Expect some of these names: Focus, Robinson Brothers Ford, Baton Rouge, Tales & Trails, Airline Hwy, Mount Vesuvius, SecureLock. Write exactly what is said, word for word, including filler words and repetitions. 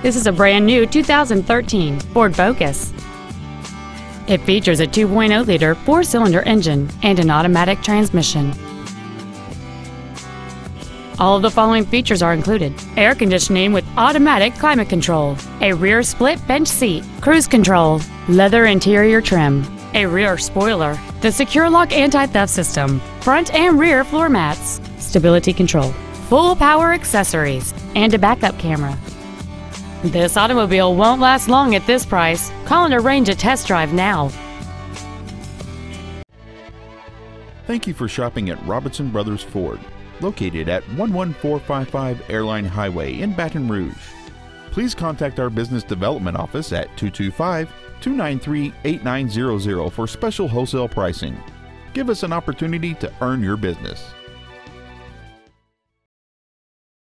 This is a brand new two thousand thirteen Ford Focus. It features a two point oh liter four-cylinder engine and an automatic transmission. All of the following features are included: air conditioning with automatic climate control, a rear split bench seat, cruise control, leather interior trim, a rear spoiler, the SecureLock anti-theft system, front and rear floor mats, stability control, full power accessories, and a backup camera. This automobile won't last long at this price. Call and arrange a test drive now. Thank you for shopping at Robinson Brothers Ford, located at one one four five five Airline Highway in Baton Rouge. Please contact our business development office at two two five, two nine three, eight nine zero zero for special wholesale pricing. Give us an opportunity to earn your business.